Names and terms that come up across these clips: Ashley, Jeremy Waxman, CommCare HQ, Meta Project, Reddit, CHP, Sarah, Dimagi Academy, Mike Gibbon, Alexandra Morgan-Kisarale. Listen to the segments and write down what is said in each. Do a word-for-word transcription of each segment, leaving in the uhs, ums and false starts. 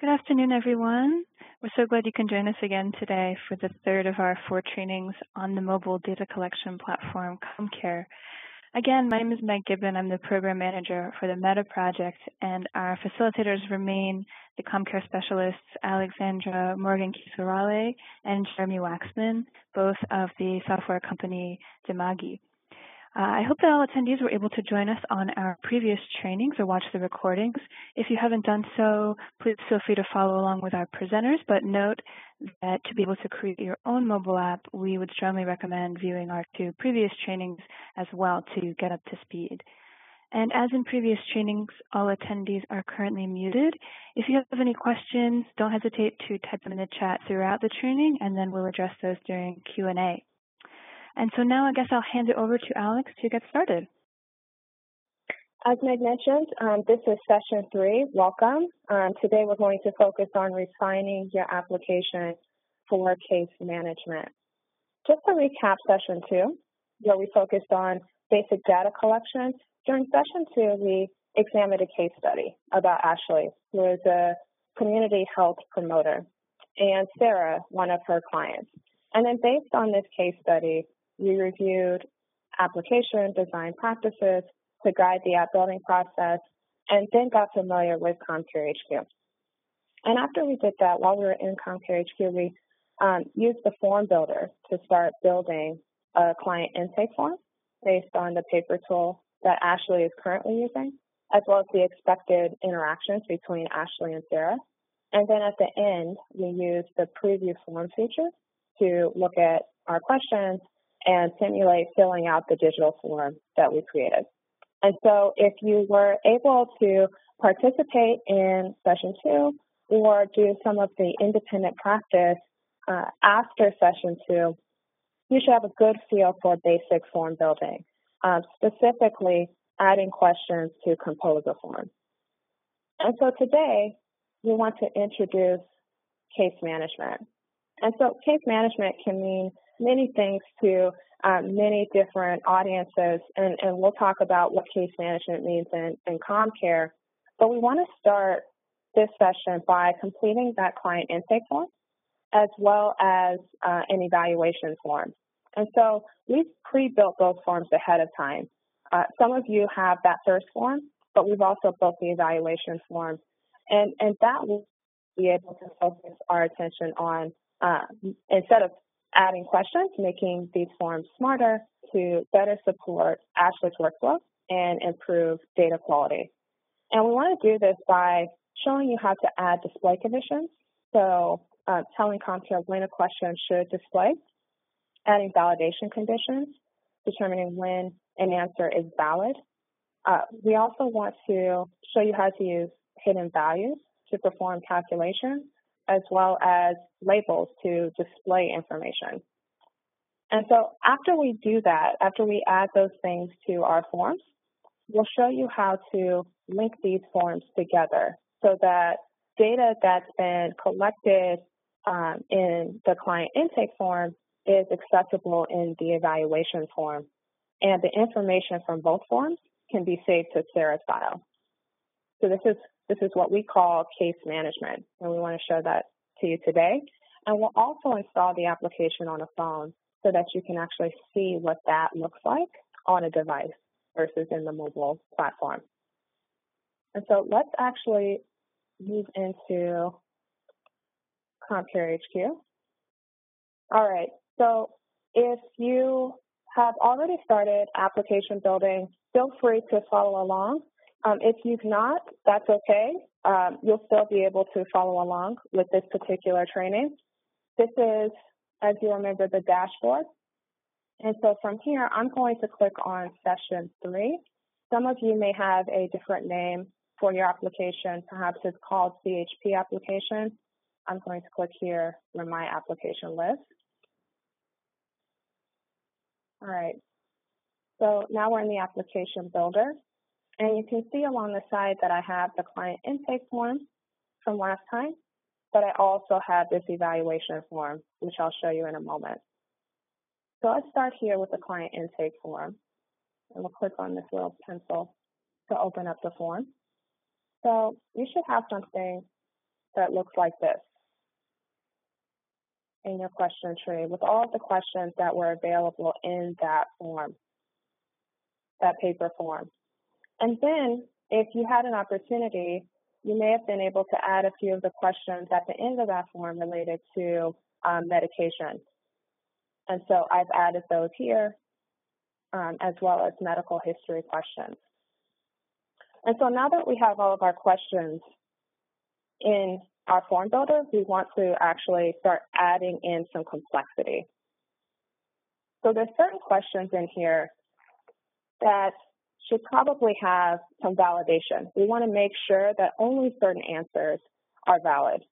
Good afternoon, everyone. We're so glad you can join us again today for the third of our four trainings on the mobile data collection platform, CommCare. Again, my name is Mike Gibbon. I'm the program manager for the Meta Project, and our facilitators remain the CommCare specialists, Alexandra Morgan-Kisarale and Jeremy Waxman, both of the software company Dimagi. Uh, I hope that all attendees were able to join us on our previous trainings or watch the recordings. If you haven't done so, please feel free to follow along with our presenters, but note that to be able to create your own mobile app, we would strongly recommend viewing our two previous trainings as well to get up to speed. And as in previous trainings, all attendees are currently muted. If you have any questions, don't hesitate to type them in the chat throughout the training, and then we'll address those during Q and A. And so now I guess I'll hand it over to Alex to get started. As Meg mentioned, um, this is session three. Welcome. Um, today we're going to focus on refining your application for case management. Just to recap session two, where we focused on basic data collection. During session two, we examined a case study about Ashley, who is a community health promoter, and Sarah, one of her clients. And then based on this case study, we reviewed application design practices to guide the app building process, and then got familiar with CommCare H Q. And after we did that, while we were in CommCare H Q, we um, used the form builder to start building a client intake form based on the paper tool that Ashley is currently using, as well as the expected interactions between Ashley and Sarah. And then at the end, we used the preview form feature to look at our questions and simulate filling out the digital form that we created. And so if you were able to participate in session two or do some of the independent practice uh, after session two, you should have a good feel for basic form building, um, specifically adding questions to compose a form. And so today, we want to introduce case management. And so case management can mean many things to um, many different audiences, and, and we'll talk about what case management means in, in CommCare. But we want to start this session by completing that client intake form, as well as uh, an evaluation form. And so we've pre-built those forms ahead of time. Uh, some of you have that first form, but we've also built the evaluation form. And, and that will be able to focus our attention on Uh, instead of adding questions, making these forms smarter to better support Ashley's workflow and improve data quality. And we want to do this by showing you how to add display conditions. So uh, telling CommCare when a question should display, adding validation conditions, determining when an answer is valid. Uh, we also want to show you how to use hidden values to perform calculations, as well as labels to display information. And so after we do that, after we add those things to our forms, we'll show you how to link these forms together so that data that's been collected um, in the client intake form is accessible in the evaluation form. And the information from both forms can be saved to Sarah's file. So this is This is what we call case management, and we want to show that to you today. And we'll also install the application on a phone so that you can actually see what that looks like on a device versus in the mobile platform. And so let's actually move into CommCare H Q. All right, so if you have already started application building, feel free to follow along. Um, if you've not, that's okay. Um, you'll still be able to follow along with this particular training. This is, as you remember, the dashboard. And so from here, I'm going to click on session three. Some of you may have a different name for your application. Perhaps it's called C H P application. I'm going to click here for my application list. All right. So now we're in the application builder. And you can see along the side that I have the client intake form from last time, but I also have this evaluation form, which I'll show you in a moment. So let's start here with the client intake form. And we'll click on this little pencil to open up the form. So you should have something that looks like this in your question tree with all of the questions that were available in that form, that paper form. And then if you had an opportunity, you may have been able to add a few of the questions at the end of that form related to um, medication. And so I've added those here, um, as well as medical history questions. And so now that we have all of our questions in our form builder, we want to actually start adding in some complexity. So there's certain questions in here that should probably have some validation. We want to make sure that only certain answers are valid.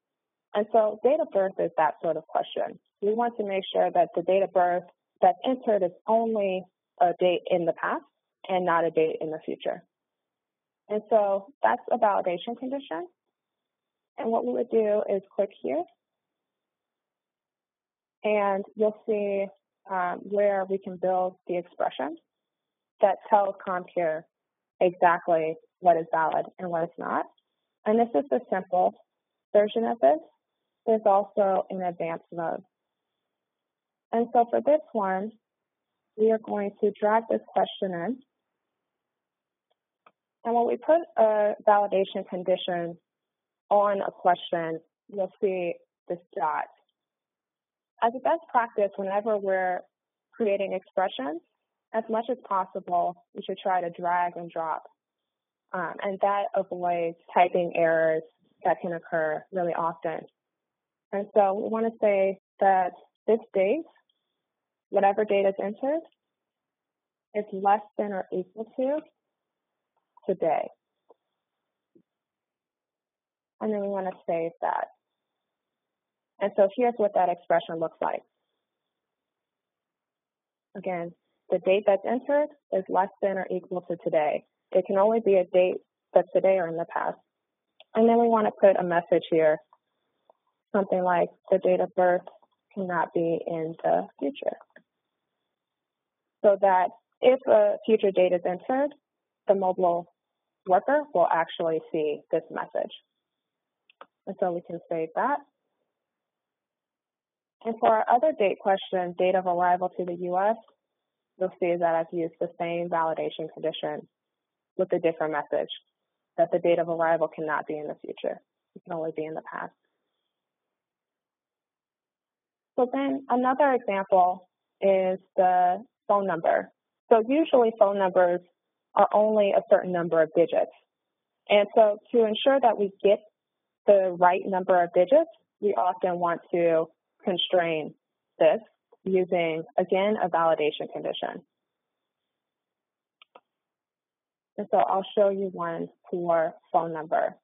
And so date of birth is that sort of question. We want to make sure that the date of birth that's entered is only a date in the past and not a date in the future. And so that's a validation condition. And what we would do is click here, and you'll see um, where we can build the expression that tells CommCare exactly what is valid and what is not. And this is the simple version of this. There's also an advanced mode. And so for this one, we are going to drag this question in. And when we put a validation condition on a question, you'll see this dot. As a best practice, whenever we're creating expressions, as much as possible, you should try to drag and drop. Um, and that avoids typing errors that can occur really often. And so we want to say that this date, whatever date is entered, is less than or equal to today. And then we want to save that. And so here's what that expression looks like. Again, the date that's entered is less than or equal to today. It can only be a date that's today or in the past. And then we want to put a message here, something like the date of birth cannot be in the future. So that if a future date is entered, the mobile worker will actually see this message. And so we can save that. And for our other date question, date of arrival to the U S, you'll see that I've used the same validation condition with a different message, that the date of arrival cannot be in the future. It can only be in the past. So then another example is the phone number. So usually phone numbers are only a certain number of digits. And so to ensure that we get the right number of digits, we often want to constrain this using, again, a validation condition. And so I'll show you one for phone number.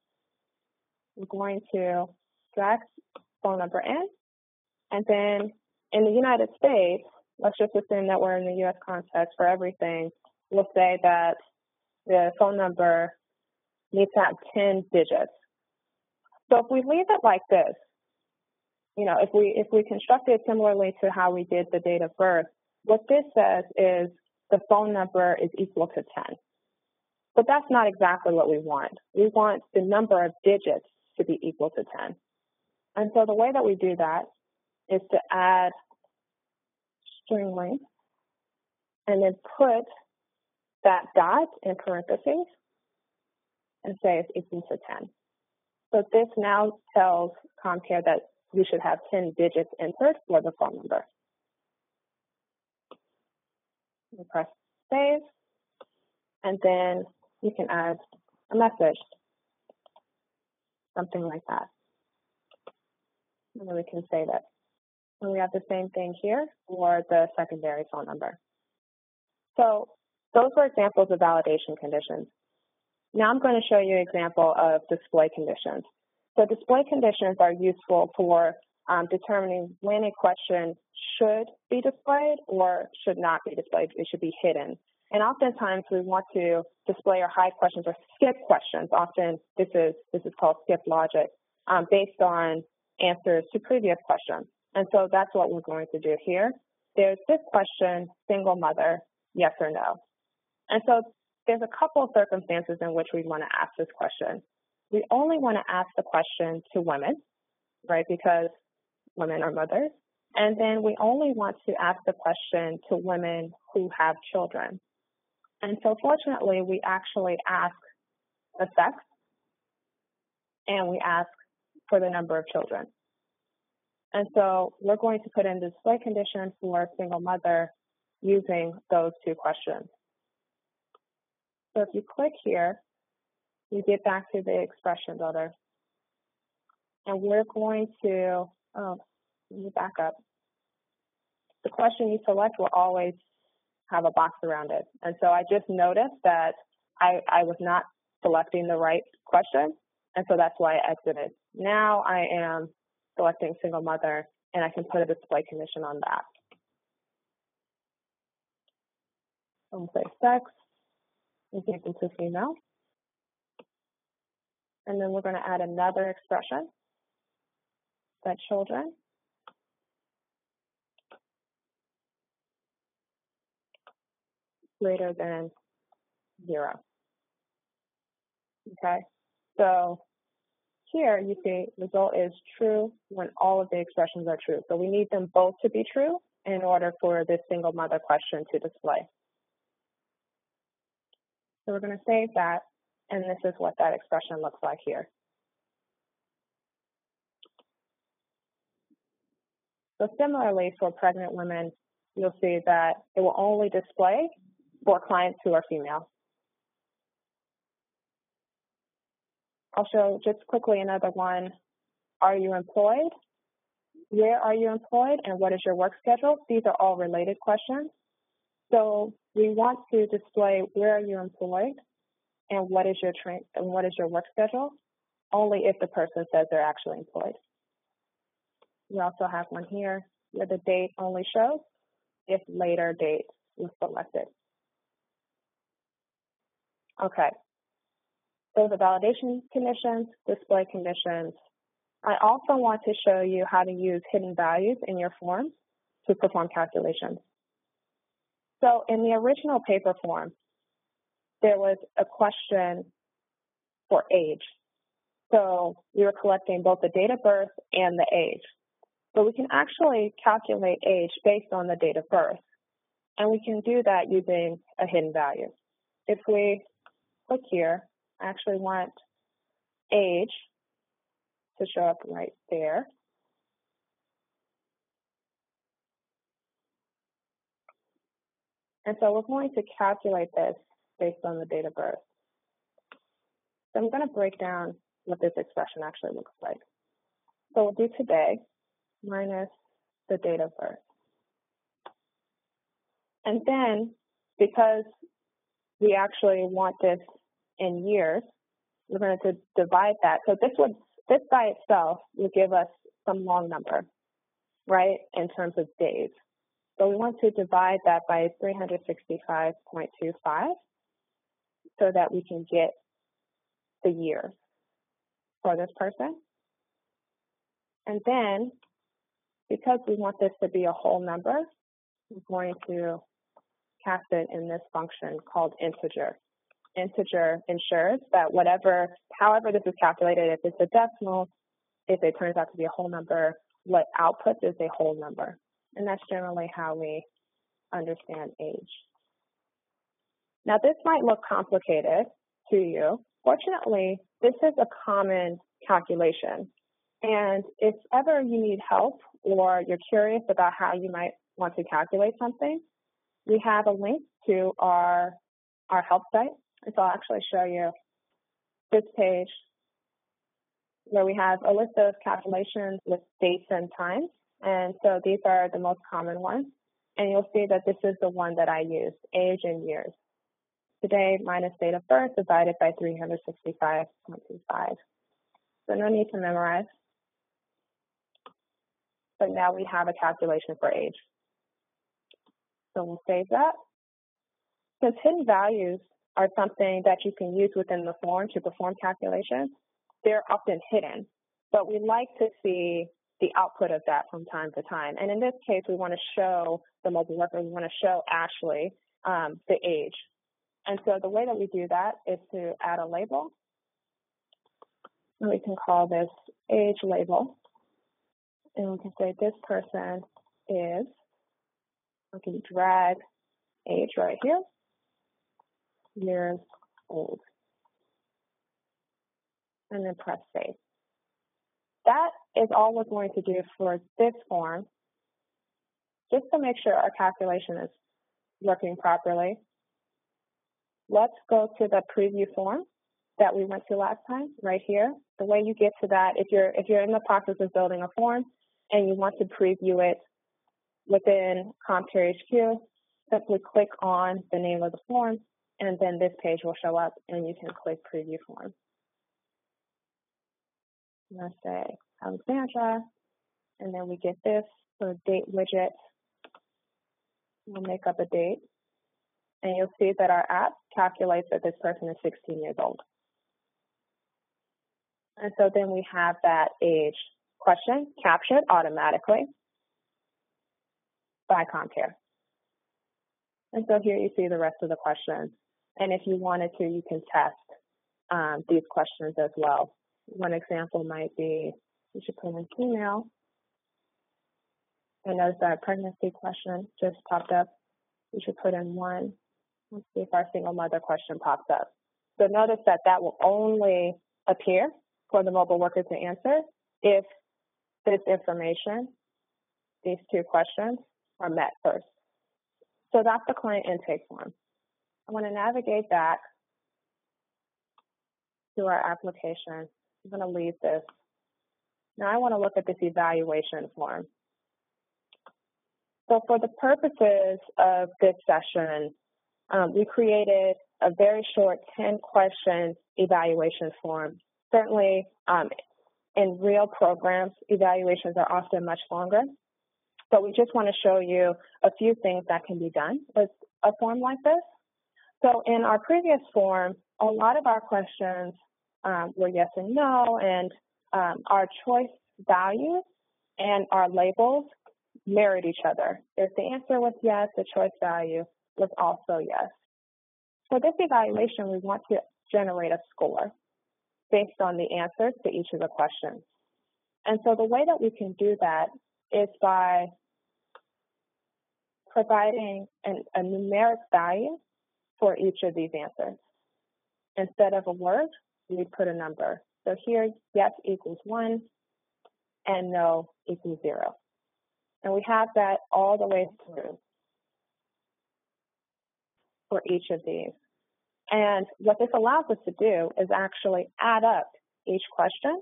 We're going to drag phone number in, and then in the United States, let's just assume that we're in the U S context for everything, we'll say that the phone number needs to have ten digits. So if we leave it like this, you know, if we if we construct it similarly to how we did the date of birth, what this says is the phone number is equal to ten. But that's not exactly what we want. We want the number of digits to be equal to ten. And so the way that we do that is to add string length and then put that dot in parentheses and say it's equal to ten. So this now tells CommCare that we should have ten digits entered for the phone number. You press save, and then you can add a message, something like that. And then we can save it. And we have the same thing here for the secondary phone number. So those were examples of validation conditions. Now I'm going to show you an example of display conditions. So display conditions are useful for um, determining when a question should be displayed or should not be displayed. It should be hidden. And oftentimes we want to display or hide questions or skip questions. Often this is, this is called skip logic um, based on answers to previous questions. And so that's what we're going to do here. There's this question, single mother, yes or no. And so there's a couple of circumstances in which we want to ask this question. we only want to ask the question to women, right, because women are mothers. And then we only want to ask the question to women who have children. And so fortunately, we actually ask the sex and we ask for the number of children. And so we're going to put in the display condition for a single mother using those two questions. So if you click here, you get back to the expression builder. And we're going to, oh, let me back up. The question you select will always have a box around it. And so I just noticed that I, I was not selecting the right question. And so that's why I exited. Now I am selecting single mother, and I can put a display condition on that. I'm going to say sex is equal to female. And then we're going to add another expression, that children. Greater than zero. Okay, so here you see the result is true when all of the expressions are true. So we need them both to be true in order for this single mother question to display. So we're going to save that, and this is what that expression looks like here. So similarly for pregnant women, you'll see that it will only display for clients who are female. I'll show just quickly another one. Are you employed? Where are you employed? And what is your work schedule? These are all related questions. So we want to display where are you employed and what is your train and what is your work schedule only if the person says they're actually employed. We also have one here where the date only shows if later date is selected. Okay, so the validation conditions, display conditions. I also want to show you how to use hidden values in your forms to perform calculations. So in the original paper form, there was a question for age. So we were collecting both the date of birth and the age. But we can actually calculate age based on the date of birth. And we can do that using a hidden value. If we click here, I actually want age to show up right there. And so we're going to calculate this based on the date of birth. So I'm going to break down what this expression actually looks like. So we'll do today minus the date of birth. And then, because we actually want this in years, we're going to divide that. So this would, this by itself would give us some long number, right, in terms of days. So we want to divide that by three hundred sixty-five point two five so that we can get the years for this person. And then, because we want this to be a whole number, we're going to cast it in this function called integer. Integer ensures that whatever, however this is calculated, if it's a decimal, if it turns out to be a whole number, what outputs is a whole number. And that's generally how we understand age. Now, this might look complicated to you. Fortunately, this is a common calculation. And if ever you need help or you're curious about how you might want to calculate something, we have a link to our, our help site. And so I'll actually show you this page where we have a list of calculations with dates and times. And so these are the most common ones. And you'll see that this is the one that I used, age and years. Today minus date of birth divided by three hundred sixty-five point two five. So no need to memorize. But now we have a calculation for age. So we'll save that. Since hidden values are something that you can use within the form to perform calculations, they're often hidden, but we like to see the output of that from time to time. And in this case, we want to show the mobile worker, we want to show Ashley um, the age. And so the way that we do that is to add a label and we can call this age label, and we can say this person is, we can drag age right here, years old, and then press save. That is all we're going to do for this form, just to make sure our calculation is working properly. Let's go to the preview form that we went to last time, right here. The way you get to that, if you're if you're in the process of building a form and you want to preview it within CommCare H Q, simply click on the name of the form, and then this page will show up, and you can click Preview Form. And I say Alexandra, and then we get this sort of date widget. We'll make up a date, and you'll see that our app calculates that this person is sixteen years old. And so then we have that age question captured automatically by CommCare. And so here you see the rest of the questions. And if you wanted to, you can test um, these questions as well. One example might be, you should put in female. I noticed that pregnancy question just popped up. You should put in one. Let's see if our single mother question pops up. So notice that that will only appear for the mobile worker to answer if this information, these two questions, are met first. So that's the client intake form. I want to navigate back to our application. I'm going to leave this. Now I want to look at this evaluation form. So for the purposes of this session, um, we created a very short ten question evaluation form. Certainly um, in real programs, evaluations are often much longer. So we just want to show you a few things that can be done with a form like this. So in our previous form, a lot of our questions um, were yes and no, and um, our choice values and our labels mirrored each other. If the answer was yes, the choice value was also yes. For this evaluation, we want to generate a score based on the answers to each of the questions. And so the way that we can do that is by providing an, a numeric value for each of these answers. Instead of a word, we put a number. So here, yes equals one and no equals zero. And we have that all the way through for each of these. And what this allows us to do is actually add up each question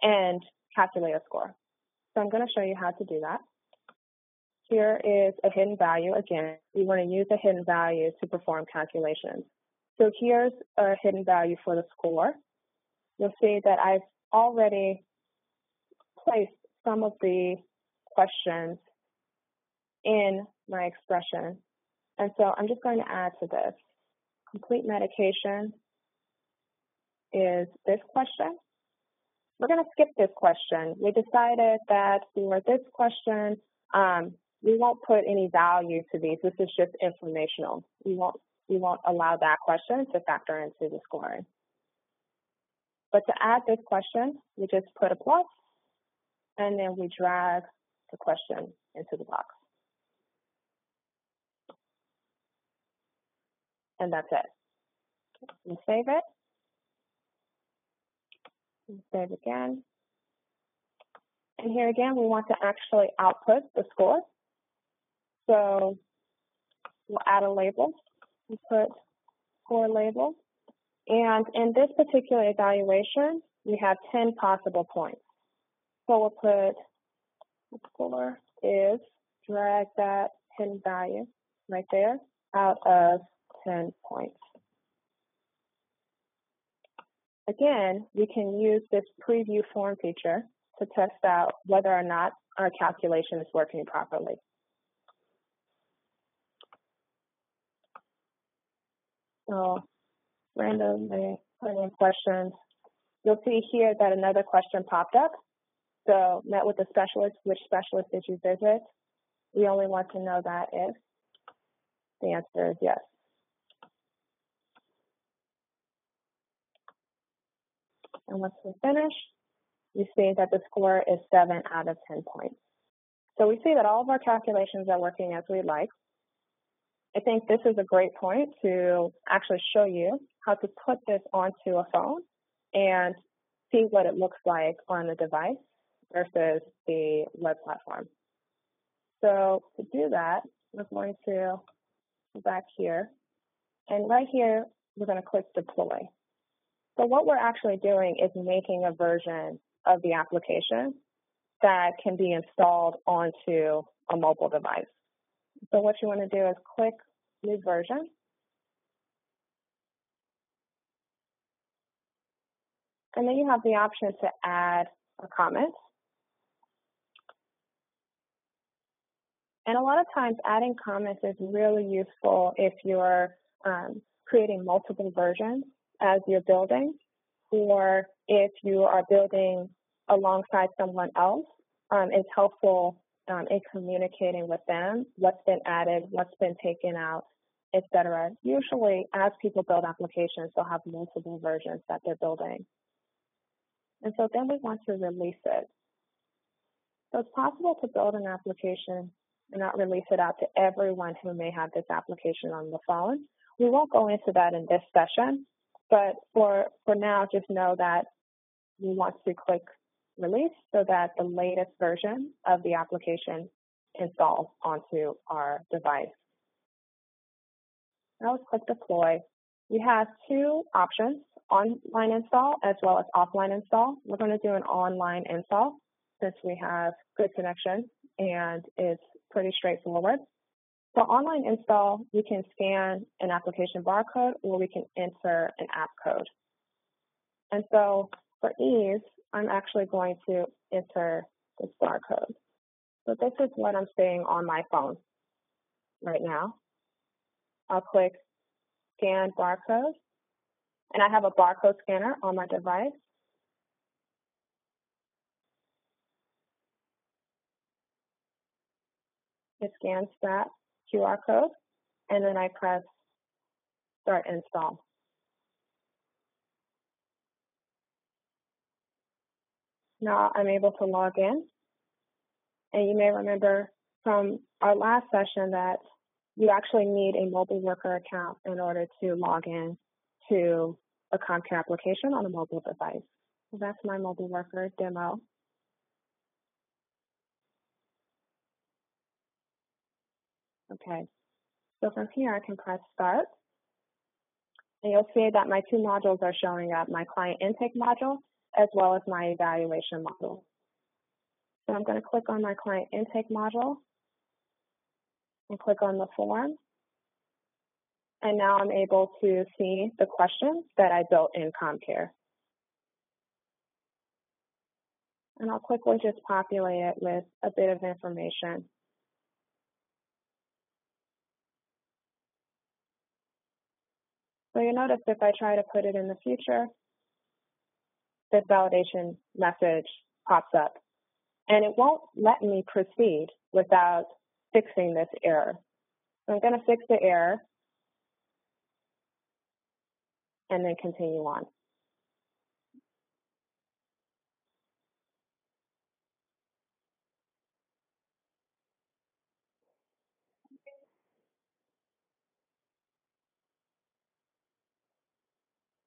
and calculate a score. So I'm going to show you how to do that. Here is a hidden value. Again, we want to use a hidden value to perform calculations. So here's a hidden value for the score. You'll see that I've already placed some of the questions in my expression. And so I'm just going to add to this. Complete medication is this question. We're going to skip this question. We decided that for this question, um, we won't put any value to these. This is just informational. We won't, we won't allow that question to factor into the scoring. But to add this question, we just put a plus, and then we drag the question into the box. And that's it. We'll save it. We'll save again. And here again, we want to actually output the score. So we'll add a label. We put score label. And in this particular evaluation, we have ten possible points. So we'll put the score is, drag that hidden value right there out of ten points. Again, we can use this preview form feature to test out whether or not our calculation is working properly. So randomly putting in questions. You'll see here that another question popped up. So met with a specialist, which specialist did you visit? We only want to know that if the answer is yes. And once we finish, you see that the score is seven out of ten points. So we see that all of our calculations are working as we like. I think this is a great point to actually show you how to put this onto a phone and see what it looks like on the device versus the web platform. So to do that, we're going to go back here. And right here, we're going to click deploy. So what we're actually doing is making a version of the application that can be installed onto a mobile device. So what you want to do is click new version. And then you have the option to add a comment. And a lot of times adding comments is really useful if you're um, creating multiple versions as you're building, or if you are building alongside someone else. Um, it's helpful um, in communicating with them what's been added, what's been taken out, et cetera. Usually as people build applications, they'll have multiple versions that they're building. And so then we want to release it. So it's possible to build an application and not release it out to everyone who may have this application on the phone. We won't go into that in this session, but for, for now, just know that you want to click release so that the latest version of the application installs onto our device. Now let's click deploy. We have two options, online install as well as offline install. We're going to do an online install since we have good connection and it's pretty straightforward. So online install, we can scan an application barcode or we can enter an app code. And so for ease, I'm actually going to enter this barcode. So this is what I'm seeing on my phone right now. I'll click scan barcode, and I have a barcode scanner on my device. It scans that Q R code, and then I press start install. Now I'm able to log in, and you may remember from our last session that you actually need a mobile worker account in order to log in to a CommCare application on a mobile device. So that's my mobile worker demo. Okay, so from here I can press start, and you'll see that my two modules are showing up, my client intake module as well as my evaluation module. So I'm going to click on my client intake module and click on the form, and now I'm able to see the questions that I built in CommCare. And I'll quickly just populate it with a bit of information. So you'll notice if I try to put it in the future, this validation message pops up. And it won't let me proceed without fixing this error. So I'm going to fix the error and then continue on.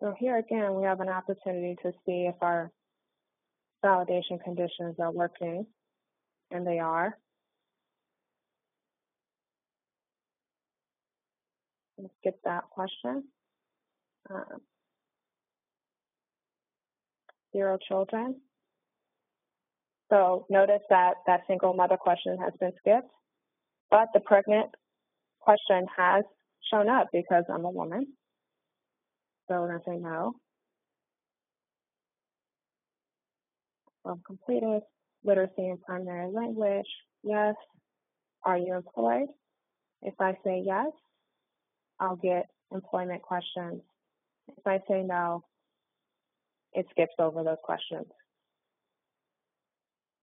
So here again, we have an opportunity to see if our validation conditions are working, and they are. Let's skip that question. Um, zero children. So notice that that single mother question has been skipped, but the pregnant question has shown up because I'm a woman. So we're going to say no. Well, completed. Literacy in primary language. Yes. Are you employed? If I say yes, I'll get employment questions. If I say no, it skips over those questions.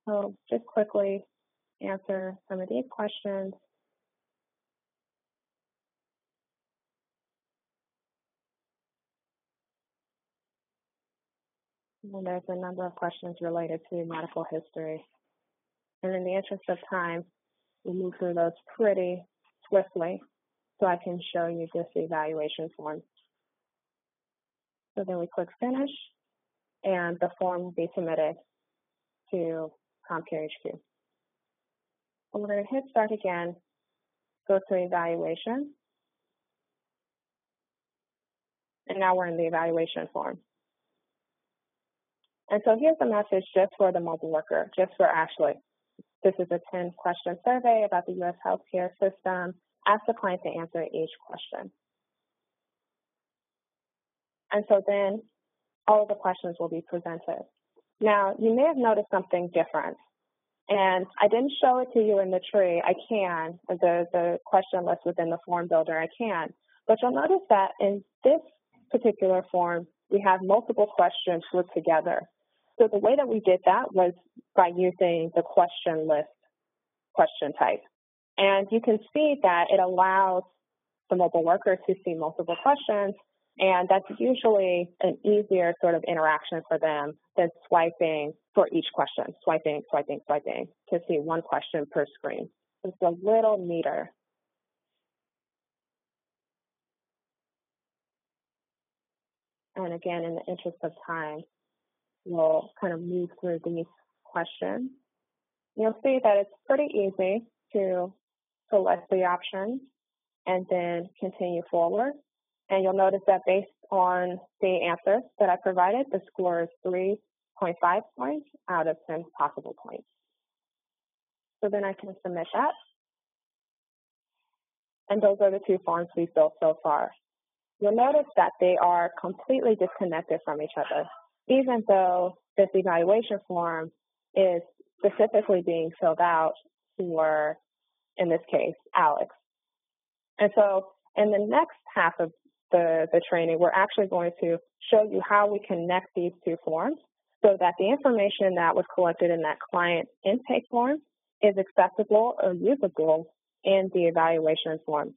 So just quickly answer some of these questions. Well, there's a number of questions related to medical history. And in the interest of time, we move through those pretty swiftly so I can show you just the evaluation form. So then we click finish, and the form will be submitted to CommCare H Q. We're going to hit start again, go to evaluation, and now we're in the evaluation form. And so here's the message just for the mobile worker, just for Ashley. This is a ten question survey about the U S healthcare system. Ask the client to answer each question. And so then all of the questions will be presented. Now, you may have noticed something different, and I didn't show it to you in the tree. I can, the, the question list within the form builder, I can. But you'll notice that in this particular form, we have multiple questions grouped together. So the way that we did that was by using the question list question type. And you can see that it allows the mobile worker to see multiple questions, and that's usually an easier sort of interaction for them than swiping for each question, swiping, swiping, swiping, to see one question per screen. It's a little neater. And again, in the interest of time, we'll kind of move through these questions. You'll see that it's pretty easy to select the options and then continue forward. And you'll notice that based on the answers that I provided, the score is three point five points out of ten possible points. So then I can submit that. And those are the two forms we've built so far. You'll notice that they are completely disconnected from each other, even though this evaluation form is specifically being filled out for, in this case, Alex. And so in the next half of the, the training, we're actually going to show you how we connect these two forms so that the information that was collected in that client intake form is accessible or usable in the evaluation form.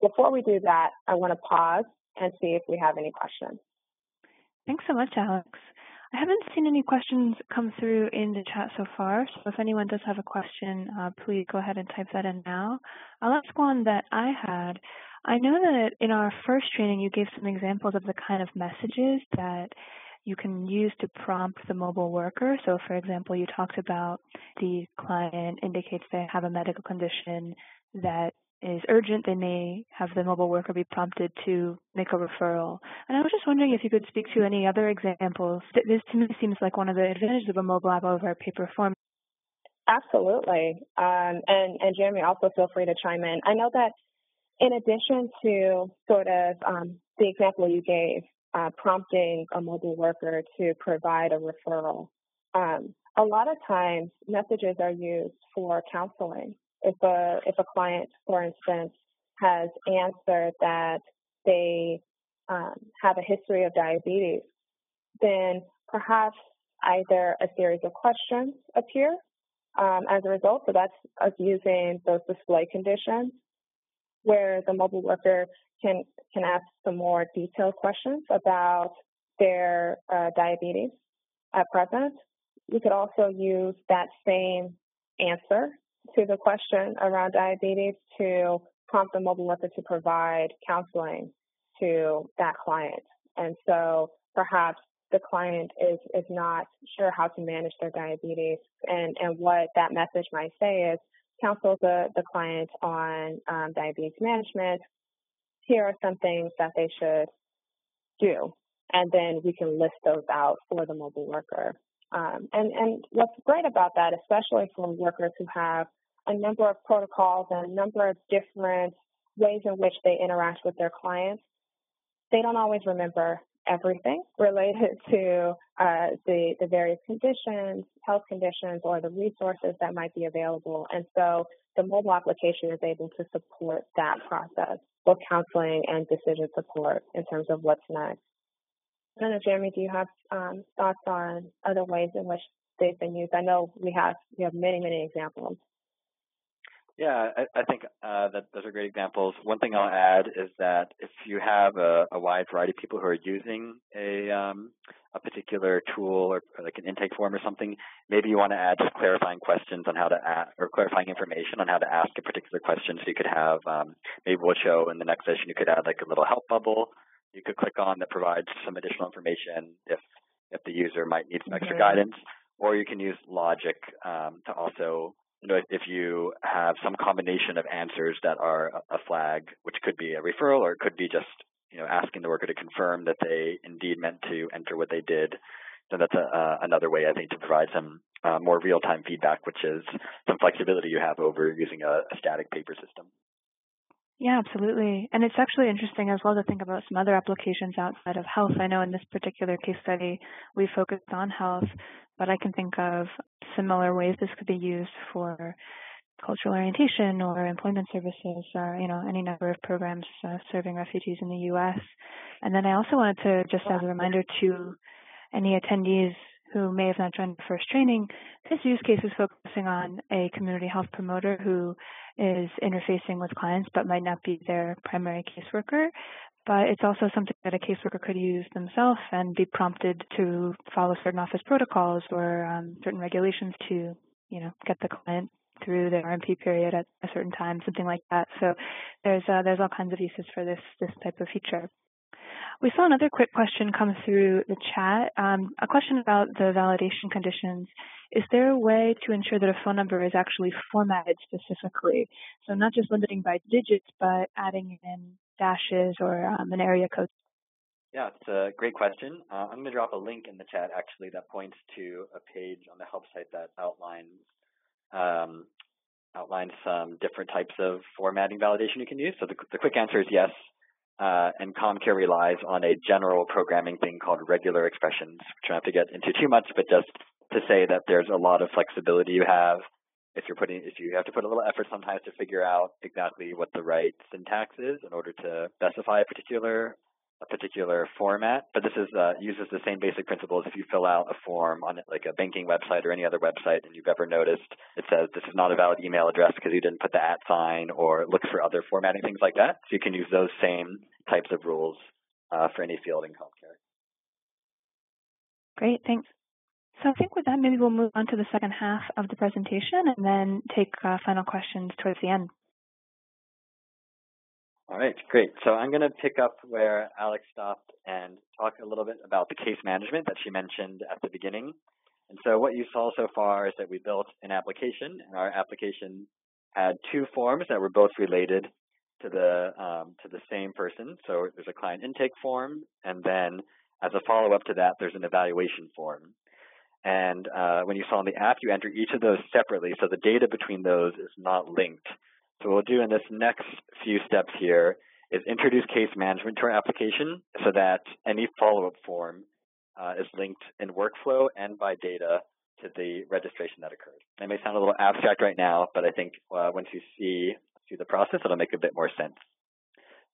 Before we do that, I want to pause and see if we have any questions. Thanks so much, Alex. I haven't seen any questions come through in the chat so far, so if anyone does have a question, uh, please go ahead and type that in now. I'll ask one that I had. I know that in our first training, you gave some examples of the kind of messages that you can use to prompt the mobile worker. So, for example, you talked about the client indicates they have a medical condition that is urgent, they may have the mobile worker be prompted to make a referral. And I was just wondering if you could speak to any other examples. This to me seems like one of the advantages of a mobile app over a paper form. Absolutely. Um, and, and Jeremy, also feel free to chime in. I know that in addition to sort of um, the example you gave, uh, prompting a mobile worker to provide a referral, um, a lot of times messages are used for counseling. If a, if a client, for instance, has answered that they um, have a history of diabetes, then perhaps either a series of questions appear um, as a result. So that's us using those display conditions where the mobile worker can, can ask some more detailed questions about their uh, diabetes at present. You could also use that same answer to the question around diabetes to prompt the mobile worker to provide counseling to that client. And so perhaps the client is, is not sure how to manage their diabetes, and, and what that message might say is, counsel the, the client on um, diabetes management. Here are some things that they should do. And then we can list those out for the mobile worker. Um, and, and what's great about that, especially for workers who have a number of protocols and a number of different ways in which they interact with their clients, they don't always remember everything related to uh, the, the various conditions, health conditions, or the resources that might be available. And so the mobile application is able to support that process, both counseling and decision support in terms of what's next. I don't know, Jeremy, do you have um, thoughts on other ways in which they've been used? I know we have we have many, many examples. Yeah, I, I think uh, that those are great examples. One thing I'll add is that if you have a, a wide variety of people who are using a, um, a particular tool or, or like an intake form or something, maybe you want to add just clarifying questions on how to ask, or clarifying information on how to ask a particular question. So you could have, um, maybe we'll show in the next session, you could add like a little help bubble you could click on that provides some additional information if, if the user might need some extra okay. guidance. Or you can use logic um, to also, you know, if, if you have some combination of answers that are a, a flag, which could be a referral, or it could be just, you know, asking the worker to confirm that they indeed meant to enter what they did. So that's a, uh, another way, I think, to provide some uh, more real-time feedback, which is some flexibility you have over using a, a static paper system. Yeah, absolutely. And it's actually interesting as well to think about some other applications outside of health. I know in this particular case study, we focused on health, but I can think of similar ways this could be used for cultural orientation or employment services, or, you know, any number of programs uh, serving refugees in the U S. And then I also wanted to just as a reminder to any attendees who may have not joined the first training, this use case is focusing on a community health promoter who is interfacing with clients but might not be their primary caseworker. But it's also something that a caseworker could use themselves and be prompted to follow certain office protocols or um, certain regulations to, you know, get the client through the R M P period at a certain time, something like that. So there's uh, there's all kinds of uses for this this type of feature. We saw another quick question come through the chat, um, a question about the validation conditions. Is there a way to ensure that a phone number is actually formatted specifically? So not just limiting by digits, but adding in dashes or um, an area code. Yeah, it's a great question. Uh, I'm going to drop a link in the chat, actually, that points to a page on the help site that outlines um, outlines some different types of formatting validation you can use. So the, the quick answer is yes. Uh, and CommCare relies on a general programming thing called regular expressions, which I don't have to get into too much, but just to say that there's a lot of flexibility you have if you're putting, if you have to put a little effort sometimes to figure out exactly what the right syntax is in order to specify a particular a particular format. But this is uh, uses the same basic principles. If you fill out a form on like a banking website or any other website, and you've ever noticed it says this is not a valid email address because you didn't put the at sign, or look for other formatting things like that. So you can use those same types of rules uh, for any field in healthcare. Great, thanks. So I think with that, maybe we'll move on to the second half of the presentation and then take uh, final questions towards the end. All right, great. So I'm going to pick up where Alex stopped and talk a little bit about the case management that she mentioned at the beginning. And so what you saw so far is that we built an application, and our application had two forms that were both related to the um, to the same person. So there's a client intake form, and then as a follow-up to that, there's an evaluation form. And uh, when you saw in the app, you enter each of those separately, so the data between those is not linked. So what we'll do in this next few steps here is introduce case management to our application so that any follow-up form uh, is linked in workflow and by data to the registration that occurred. That may sound a little abstract right now, but I think uh, once you see, see the process, it'll make a bit more sense.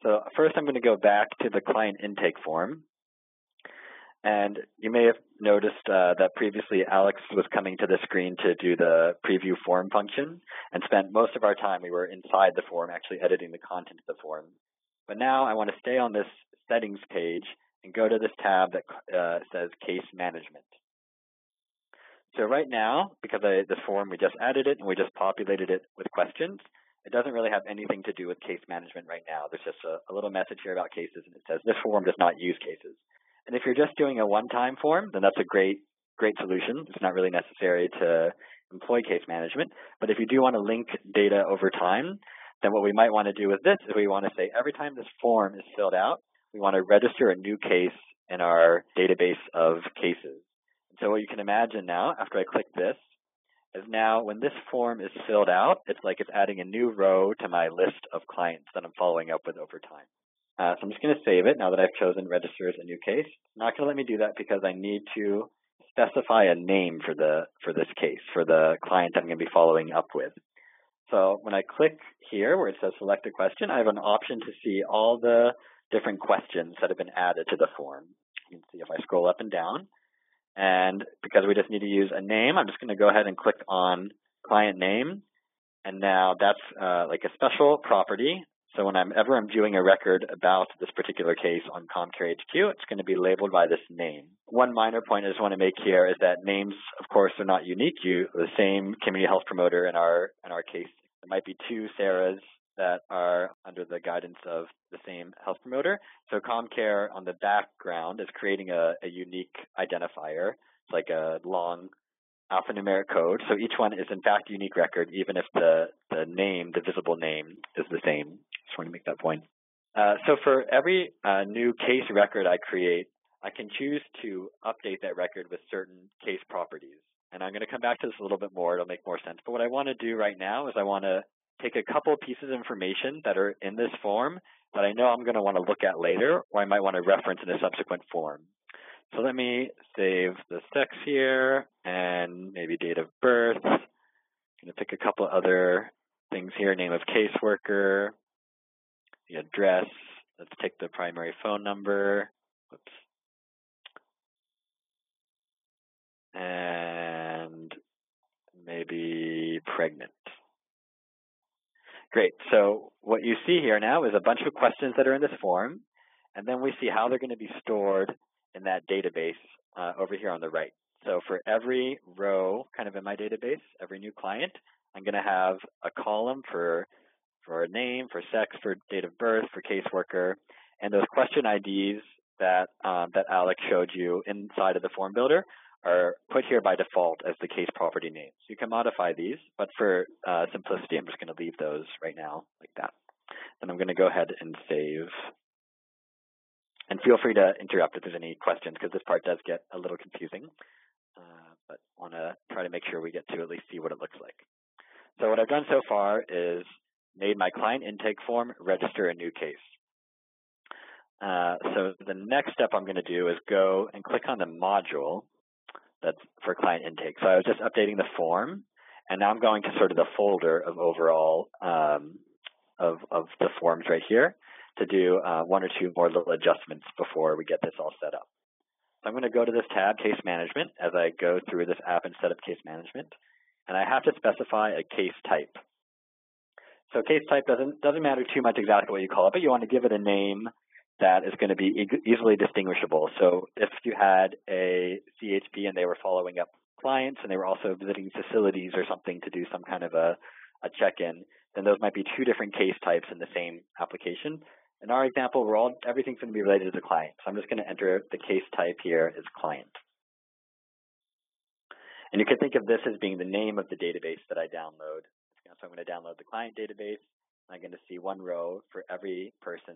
So first, I'm going to go back to the client intake form. And you may have noticed uh, that previously Alex was coming to the screen to do the preview form function and spent most of our time, we were inside the form actually editing the content of the form. But now I want to stay on this settings page and go to this tab that uh, says case management. So right now, because I, the form, we just added it and we just populated it with questions, it doesn't really have anything to do with case management right now. There's just a, a little message here about cases, and it says this form does not use cases. And if you're just doing a one-time form, then that's a great, great solution. It's not really necessary to employ case management. But if you do want to link data over time, then what we might want to do with this is we want to say every time this form is filled out, we want to register a new case in our database of cases. So what you can imagine now, after I click this, is now when this form is filled out, it's like it's adding a new row to my list of clients that I'm following up with over time. Uh, so I'm just going to save it now that I've chosen register as a new case. It's not going to let me do that because I need to specify a name for the for this case, for the client I'm going to be following up with. So when I click here where it says select a question, I have an option to see all the different questions that have been added to the form. You can see if I scroll up and down. And because we just need to use a name, I'm just going to go ahead and click on client name. And now that's uh, like a special property So whenever I'm doing a record about this particular case on CommCare H Q, it's going to be labeled by this name. One minor point I just want to make here is that names, of course, are not unique. You, the same community health promoter in our in our case, there might be two Sarahs that are under the guidance of the same health promoter. So CommCare on the background is creating a, a unique identifier. It's like a long alphanumeric code. So each one is in fact a unique record, even if the, the name, the visible name, is the same. Just want to make that point. Uh, so for every uh, new case record I create, I can choose to update that record with certain case properties. And I'm going to come back to this a little bit more. It'll make more sense. But what I want to do right now is I want to take a couple pieces of information that are in this form that I know I'm going to want to look at later, or I might want to reference in a subsequent form. So let me save the sex here and maybe date of birth. I'm going to pick a couple other things here, name of caseworker, the address. Let's take the primary phone number. Oops. And maybe pregnant. Great. So what you see here now is a bunch of questions that are in this form, and then we see how they're going to be stored in that database uh, over here on the right. So for every row kind of in my database, every new client, I'm going to have a column for for name, for sex, for date of birth, for caseworker, and those question I Ds that um, that Alex showed you inside of the form builder are put here by default as the case property names. You can modify these, but for uh, simplicity, I'm just going to leave those right now like that. And I'm going to go ahead and save. And feel free to interrupt if there's any questions, because this part does get a little confusing, uh, but I want to try to make sure we get to at least see what it looks like. So what I've done so far is made my client intake form register a new case. Uh, so the next step I'm going to do is go and click on the module that's for client intake. So I was just updating the form, and now I'm going to sort of the folder of overall um, of, of the forms right here to do uh, one or two more little adjustments before we get this all set up. So I'm going to go to this tab, Case Management, as I go through this app and set up Case Management, and I have to specify a case type. So case type doesn't, doesn't matter too much exactly what you call it, but you want to give it a name that is going to be e- easily distinguishable. So if you had a C H P and they were following up clients and they were also visiting facilities or something to do some kind of a, a check-in, then those might be two different case types in the same application. In our example, we're all, everything's going to be related to the client. So I'm just going to enter the case type here as client. And you can think of this as being the name of the database that I download. So I'm going to download the client database, and I'm going to see one row for every person,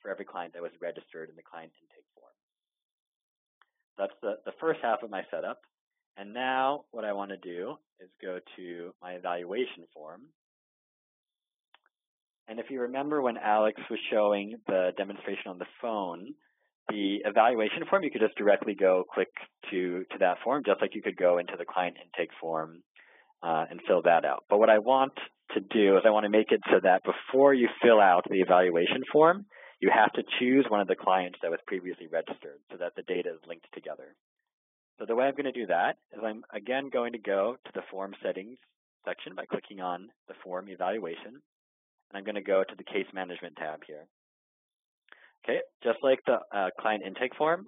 for every client that was registered in the client intake form. That's the, the first half of my setup. And now what I want to do is go to my evaluation form. And if you remember when Alex was showing the demonstration on the phone, the evaluation form, you could just directly go click to, to that form, just like you could go into the client intake form Uh, and fill that out. But what I want to do is I want to make it so that before you fill out the evaluation form, you have to choose one of the clients that was previously registered so that the data is linked together. So the way I'm going to do that is I'm again going to go to the form settings section by clicking on the form evaluation, and I'm going to go to the case management tab here. Okay, just like the uh, client intake form,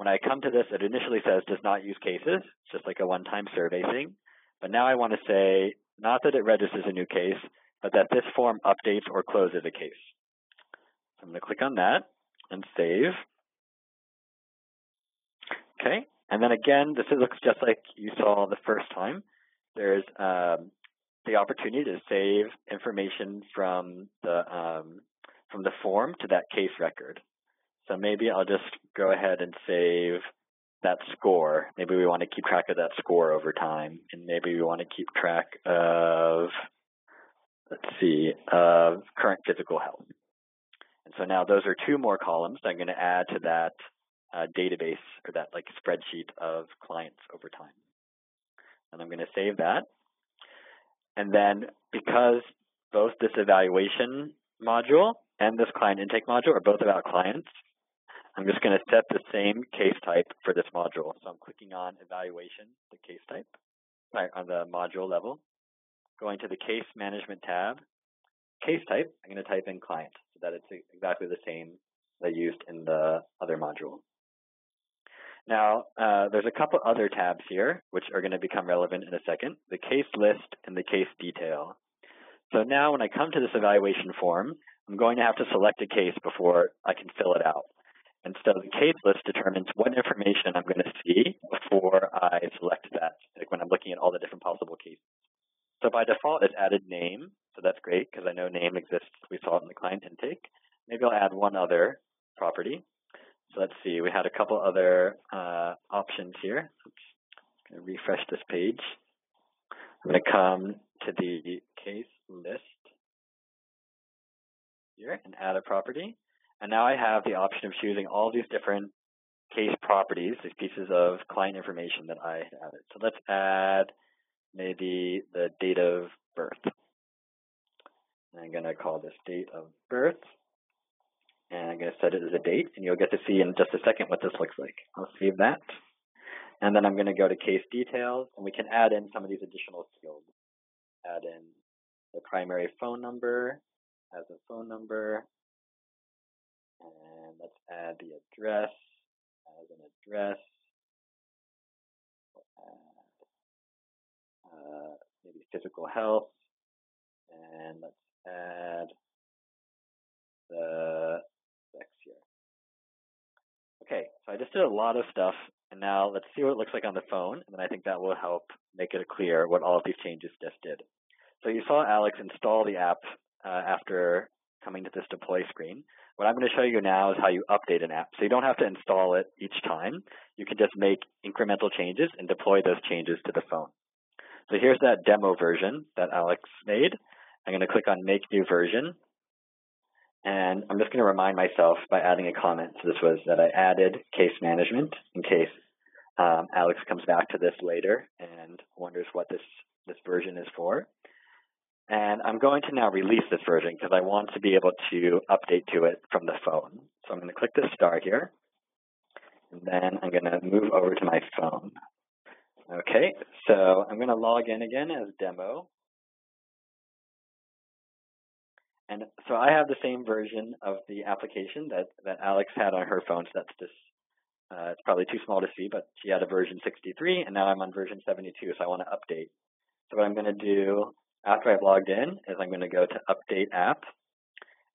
when I come to this, it initially says does not use cases. It's just like a one-time survey thing. But now I want to say, not that it registers a new case, but that this form updates or closes a case. So I'm going to click on that and save. Okay, and then again, this looks just like you saw the first time. There's um, the opportunity to save information from the, um, from the form to that case record. So maybe I'll just go ahead and save that score. Maybe we want to keep track of that score over time, and maybe we want to keep track of, let's see, of current physical health. And so now those are two more columns that I'm going to add to that uh, database or that like spreadsheet of clients over time. And I'm going to save that. And then because both this evaluation module and this client intake module are both about clients, I'm just going to set the same case type for this module. So I'm clicking on evaluation, the case type, right, on the module level, going to the case management tab, case type, I'm going to type in client so that it's exactly the same that I used in the other module. Now, uh, there's a couple other tabs here, which are going to become relevant in a second, the case list and the case detail. So now when I come to this evaluation form, I'm going to have to select a case before I can fill it out. And so the case list determines what information I'm going to see before I select that, like when I'm looking at all the different possible cases. So by default, it's added name. So that's great because I know name exists. We saw it in the client intake. Maybe I'll add one other property. So let's see, we had a couple other uh, options here. I'm going to refresh this page. I'm going to come to the case list here and add a property. And now I have the option of choosing all these different case properties, these pieces of client information that I added. So let's add maybe the date of birth. And I'm going to call this date of birth. And I'm going to set it as a date, and you'll get to see in just a second what this looks like. I'll save that. And then I'm going to go to case details, and we can add in some of these additional fields. Add in the primary phone number as a phone number. And let's add the address as an address. We'll add uh, maybe physical health. And let's add the next year. Okay, so I just did a lot of stuff, and now let's see what it looks like on the phone, and then I think that will help make it clear what all of these changes just did. So you saw Alex install the app uh, after coming to this deploy screen. What I'm going to show you now is how you update an app. So you don't have to install it each time. You can just make incremental changes and deploy those changes to the phone. So here's that demo version that Alex made. I'm going to click on Make New Version. And I'm just going to remind myself by adding a comment. So this was that I added case management in case um, Alex comes back to this later and wonders what this, this version is for. And I'm going to now release this version because I want to be able to update to it from the phone. So I'm going to click this star here. And then I'm going to move over to my phone. Okay, so I'm going to log in again as demo. And so I have the same version of the application that, that Alex had on her phone. So that's this, uh, it's probably too small to see, but she had a version sixty-three, and now I'm on version seventy-two, so I want to update. So what I'm going to do after I've logged in is I'm going to go to Update App,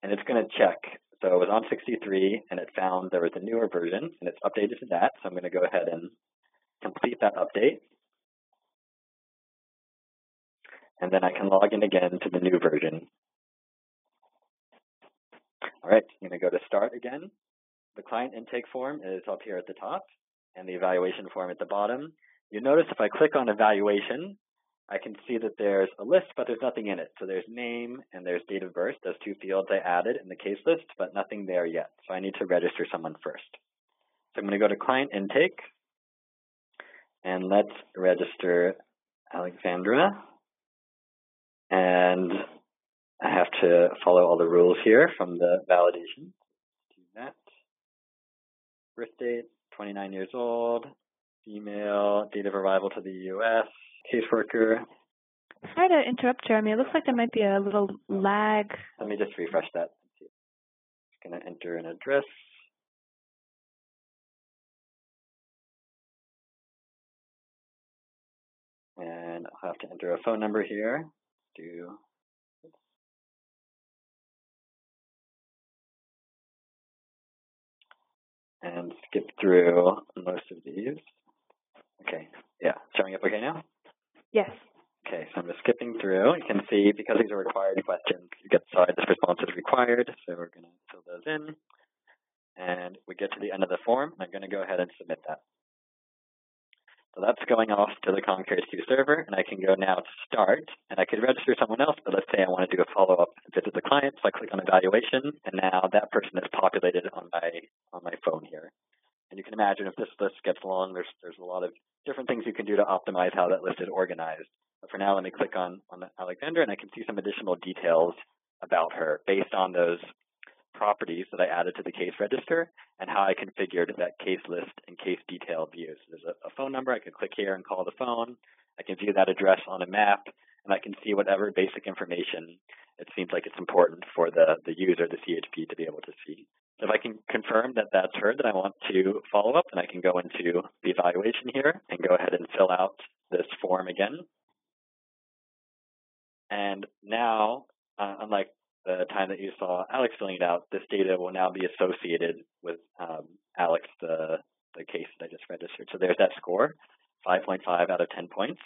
and it's going to check. So it was on sixty-three, and it found there was a newer version, and it's updated to that. So I'm going to go ahead and complete that update. And then I can log in again to the new version. All right, I'm going to go to Start again. The client intake form is up here at the top and the evaluation form at the bottom. You'll notice if I click on evaluation, I can see that there's a list, but there's nothing in it. So there's name and there's date of birth. Those two fields I added in the case list, but nothing there yet. So I need to register someone first. So I'm going to go to client intake and let's register Alexandra. And I have to follow all the rules here from the validation. Let's do that. Birth date, twenty-nine years old, female, date of arrival to the U S, caseworker. Sorry to interrupt, Jeremy. It looks like there might be a little lag. Let me just refresh that. I'm just going to enter an address. And I'll have to enter a phone number here. Do and skip through most of these. Okay, yeah, showing up okay now? Yes. Okay, so I'm just skipping through. You can see because these are required questions, you get sorry, this response is required, so we're gonna fill those in. And we get to the end of the form, and I'm gonna go ahead and submit that. So that's going off to the CommCare H Q server, and I can go now to Start, and I could register someone else, but let's say I want to do a follow-up and visit the client, so I click on Evaluation, and now that person is populated on my on my phone here. And you can imagine if this list gets long, there's there's a lot of different things you can do to optimize how that list is organized. But for now, let me click on, on Alexandra, and I can see some additional details about her based on those properties that I added to the case register and how I configured that case list and case detail view. So there's a, a phone number, I can click here and call the phone. I can view that address on a map, and I can see whatever basic information it seems like it's important for the, the user, the C H P, to be able to see. If I can confirm that that's her, then I want to follow up, and I can go into the evaluation here and go ahead and fill out this form again. And now, uh, unlike the time that you saw Alex filling it out, this data will now be associated with um, Alex, the, the case that I just registered. So there's that score, five point five out of ten points.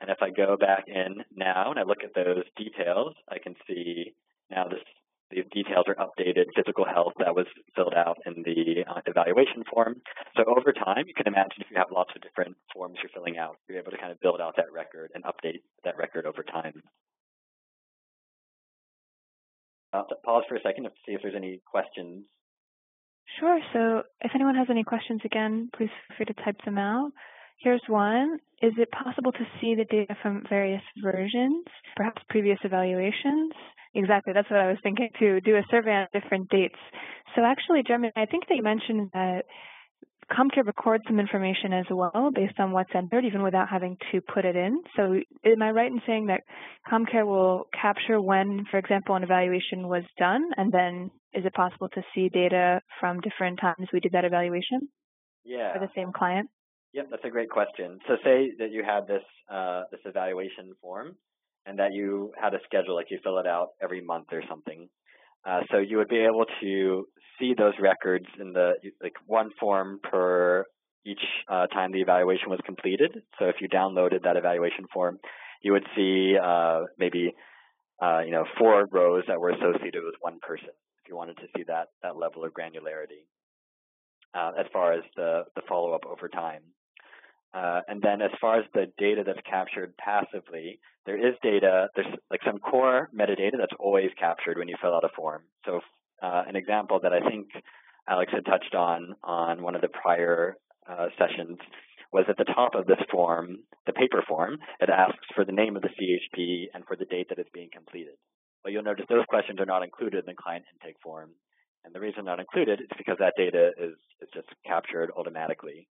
And if I go back in now and I look at those details, I can see now this, these details are updated, physical health that was filled out in the uh, evaluation form. So over time, you can imagine if you have lots of different forms you're filling out, you're able to kind of build out that record and update that record over time. I'll pause for a second to see if there's any questions. Sure. So if anyone has any questions, again, please feel free to type them out. Here's one. Is it possible to see the data from various versions, perhaps previous evaluations? Exactly. That's what I was thinking, to do a survey on different dates. So actually, Jeremy, I think that you mentioned that CommCare records some information as well based on what's entered, even without having to put it in. So am I right in saying that CommCare will capture when, for example, an evaluation was done, and then is it possible to see data from different times we did that evaluation? Yeah. For the same client? Yep, that's a great question. So say that you had this uh, this evaluation form and that you had a schedule, like you fill it out every month or something. Uh, so you would be able to see those records in the like one form per each uh, time the evaluation was completed. So if you downloaded that evaluation form, you would see uh, maybe uh, you know four rows that were associated with one person if you wanted to see that, that level of granularity uh, as far as the, the follow-up over time. Uh, and then as far as the data that's captured passively, there is data, there's like some core metadata that's always captured when you fill out a form. So uh, an example that I think Alex had touched on on one of the prior uh, sessions was at the top of this form, the paper form, it asks for the name of the C H P and for the date that it's being completed. But you'll notice those questions are not included in the client intake form. And the reason not included is because that data is, is just captured automatically.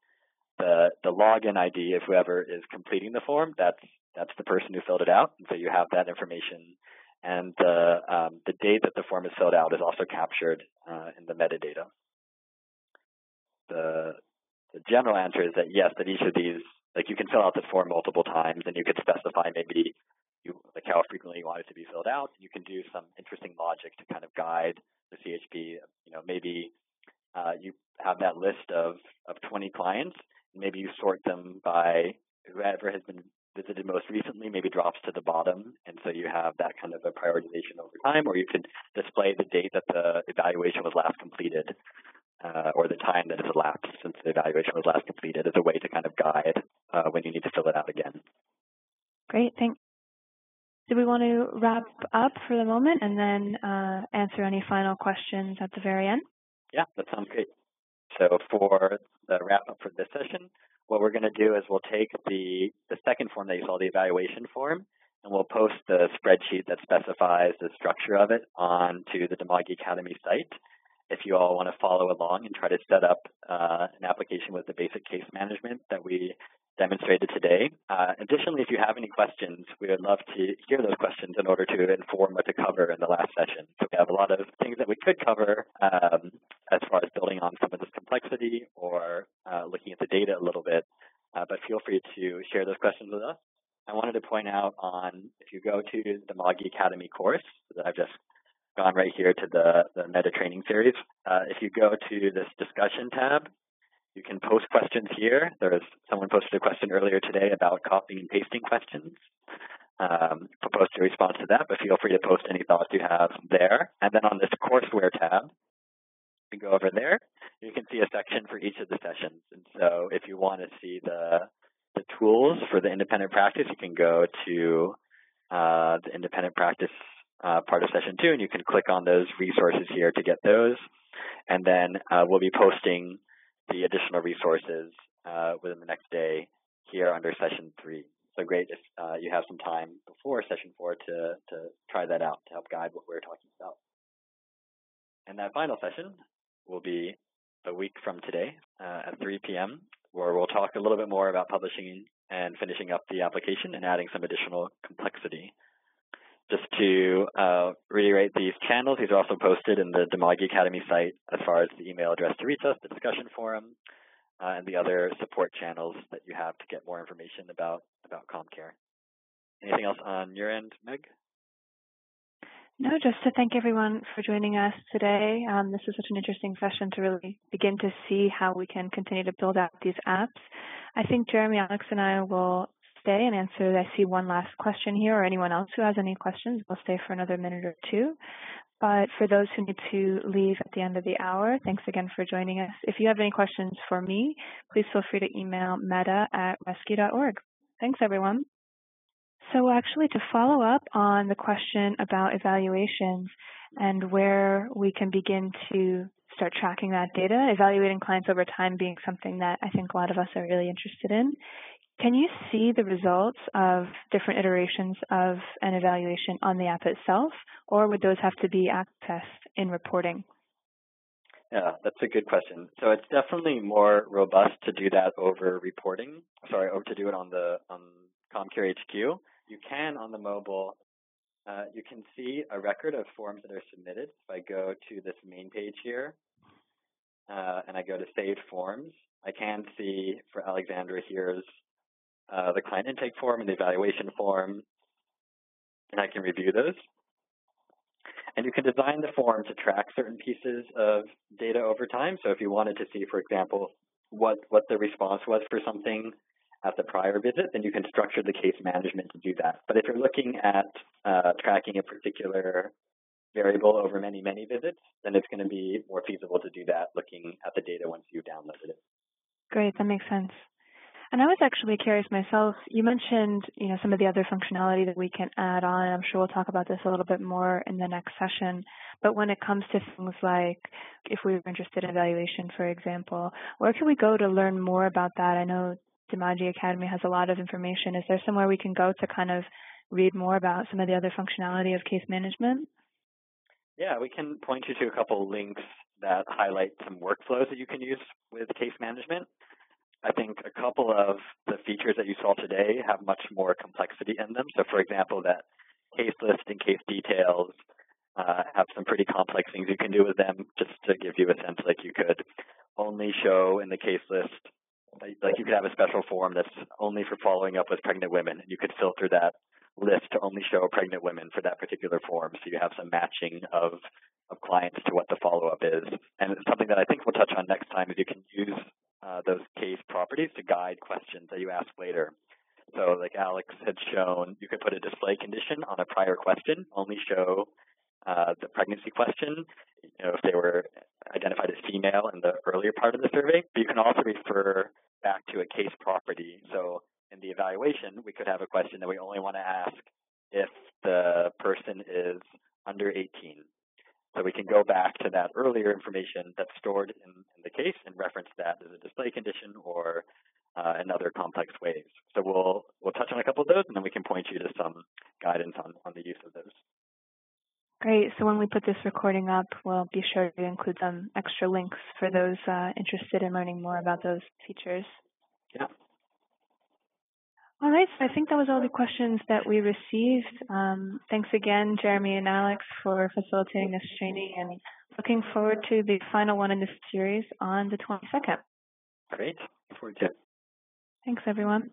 The, the login I D, if whoever is completing the form, that's that's the person who filled it out, and so you have that information. And the um, the date that the form is filled out is also captured uh, in the metadata. The, the general answer is that yes, that each of these, like you can fill out the form multiple times, and you could specify maybe you, like how frequently you want it to be filled out. You can do some interesting logic to kind of guide the C H P. You know, maybe uh, you have that list of of twenty clients. Maybe you sort them by whoever has been visited most recently, maybe drops to the bottom. And so you have that kind of a prioritization over time, or you could display the date that the evaluation was last completed uh, or the time that has elapsed since the evaluation was last completed as a way to kind of guide uh, when you need to fill it out again. Great, thanks. Do we want to wrap up for the moment and then uh, answer any final questions at the very end? Yeah, that sounds great. So for the wrap up for this session, what we're going to do is we'll take the, the second form that you saw, the evaluation form, and we'll post the spreadsheet that specifies the structure of it onto the Dimagi Academy site. If you all want to follow along and try to set up uh, an application with the basic case management that we demonstrated today. Uh, additionally, if you have any questions, we would love to hear those questions in order to inform what to cover in the last session. So we have a lot of things that we could cover um, as far as building on some of this complexity or uh, looking at the data a little bit, uh, but feel free to share those questions with us. I wanted to point out on, if you go to the Dimagi Academy course that I've just gone right here to the, the meta training series. Uh, if you go to this discussion tab, you can post questions here. There is someone posted a question earlier today about copying and pasting questions. Um, I'll post a response to that, but feel free to post any thoughts you have there. And then on this courseware tab, you go over there, you can see a section for each of the sessions. And so if you want to see the, the tools for the independent practice, you can go to uh, the independent practice Uh, part of session two, and you can click on those resources here to get those. And then uh, we'll be posting the additional resources uh, within the next day here under session three. So great if uh, you have some time before session four to, to try that out to help guide what we're talking about. And that final session will be a week from today uh, at three p m where we'll talk a little bit more about publishing and finishing up the application and adding some additional complexity. Just to uh, reiterate these channels, these are also posted in the Dimagi Academy site as far as the email address to reach us, the discussion forum, uh, and the other support channels that you have to get more information about, about CommCare. Anything else on your end, Meg? No, just to thank everyone for joining us today. Um, this is such an interesting session to really begin to see how we can continue to build out these apps. I think Jeremy, Alex, and I will stay and answer. I see one last question here, or anyone else who has any questions, we'll stay for another minute or two. But for those who need to leave at the end of the hour, thanks again for joining us. If you have any questions for me, please feel free to email meta at rescue dot org. Thanks, everyone. So actually, to follow up on the question about evaluations and where we can begin to start tracking that data, evaluating clients over time being something that I think a lot of us are really interested in, can you see the results of different iterations of an evaluation on the app itself, or would those have to be accessed in reporting? Yeah, that's a good question. So it's definitely more robust to do that over reporting, sorry, over to do it on the on CommCare H Q. You can, on the mobile, uh, you can see a record of forms that are submitted. If I go to this main page here, uh, and I go to Save Forms, I can see for Alexandra here's uh, the client intake form and the evaluation form, and I can review those. And you can design the form to track certain pieces of data over time. So if you wanted to see, for example, what, what the response was for something at the prior visit, then you can structure the case management to do that. But if you're looking at uh, tracking a particular variable over many, many visits, then it's going to be more feasible to do that looking at the data once you've downloaded it. Great, that makes sense. And I was actually curious myself, you mentioned, you know, some of the other functionality that we can add on, and I'm sure we'll talk about this a little bit more in the next session, but when it comes to things like if we were interested in evaluation, for example, where can we go to learn more about that? I know Dimagi Academy has a lot of information. Is there somewhere we can go to kind of read more about some of the other functionality of case management? Yeah, we can point you to a couple links that highlight some workflows that you can use with case management. I think a couple of the features that you saw today have much more complexity in them. So, for example, that case list and case details uh, have some pretty complex things you can do with them. Just to give you a sense, like you could only show in the case list, like you could have a special form that's only for following up with pregnant women, and you could filter that list to only show pregnant women for that particular form, so you have some matching of, of clients to what the follow-up is. And it's something that I think we'll touch on next time is you can use uh, those case properties to guide questions that you ask later. So like Alex had shown, you could put a display condition on a prior question, only show uh, the pregnancy question, you know, if they were identified as female in the earlier part of the survey, but you can also refer back to a case property. So in the evaluation, we could have a question that we only want to ask if the person is under eighteen. So we can go back to that earlier information that's stored in, in the case and reference that as a display condition or uh, in other complex ways. So we'll, we'll touch on a couple of those, and then we can point you to some guidance on, on the use of those. Great. So when we put this recording up, we'll be sure to include some extra links for those uh, interested in learning more about those features. Yeah. All right. So I think that was all the questions that we received. Um, thanks again, Jeremy and Alex, for facilitating this training, and looking forward to the final one in this series on the twenty-second. Great. Look forward to it. Thanks, everyone.